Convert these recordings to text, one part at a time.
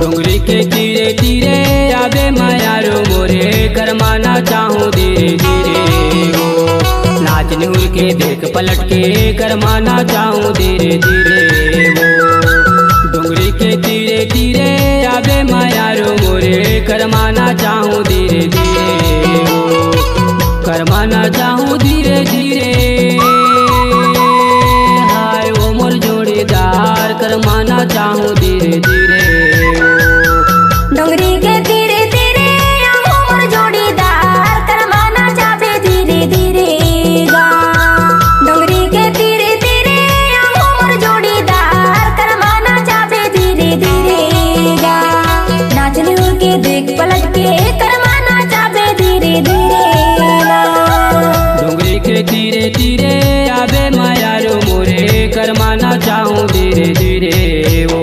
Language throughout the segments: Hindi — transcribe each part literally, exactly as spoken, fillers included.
डोंगरी के तीरे तीरे आवे मायारो मोरे करमाना चाहूँ धीरे धीरे हो नाच नूर के देख पलट के करमाना चाहूँ धीरे धीरे हो। डोंगरी के तीरे तीरे आवे मायारो मोरे करमाना चाहूँ धीरे धीरे हो करमाना चाहूँ धीरे धीरे हाय वो मोर जोड़ीदार करमाना चाहूँ धीरे धीरे। डोंगरी के तीरे तीरे मोर जोड़ीदार करमाना चाहते धीरे धीरे गा। डोंगरी के तीरे तीरे मोर जोड़ीदार करमाना चाहते धीरे धीरे गा। नाच नूर के देख पलट के करमाना चाहते धीरे धीरे गा। डोंगरी के तीरे तीरे आवे मायारो मोरे करमाना चाहूँ धीरे धीरे वो।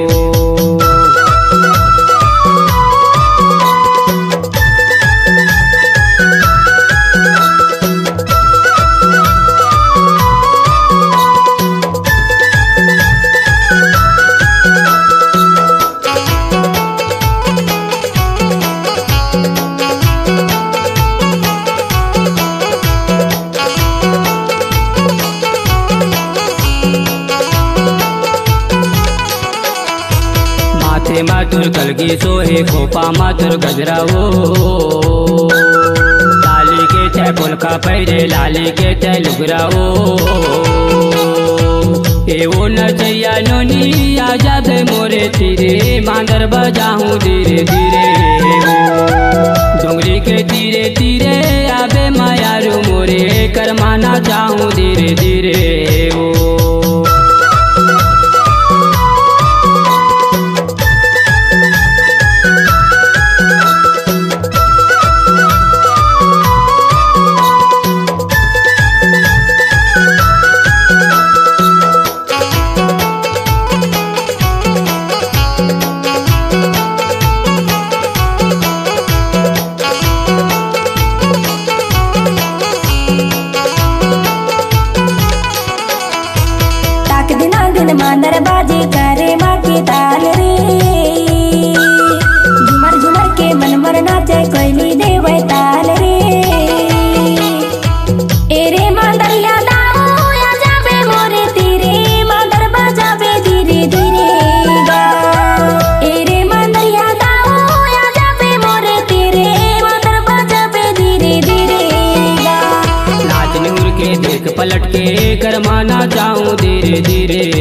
माथुर कलगी सोहे खोपा माथुर गजरा वो लाली के तय पुलका पैरे लाली के तय लुगरा वो। ए वो नचैया नोनी आजाद मोरे तीरे मांगर बजाऊं धीरे धीरे वो। डोंगरी के तीरे तीरे आवे मायारू मोरे करमाना चाहूँ धीरे धीरे वो। मांदर बाजी करे माँ की ताल रे झुमर झुमर के मनमर नाचे कोयली देव ताल रे। एरे मांदर याद या जावे मोरे तीरे मांदर बजावे धीरे धीरे गा। एरे मांदर याद या जावे मोरे तीरे मांदर बजावे धीरे धीरे गा। नाच नूर के देख पलट के करमाना चाहूँ धीरे धीरे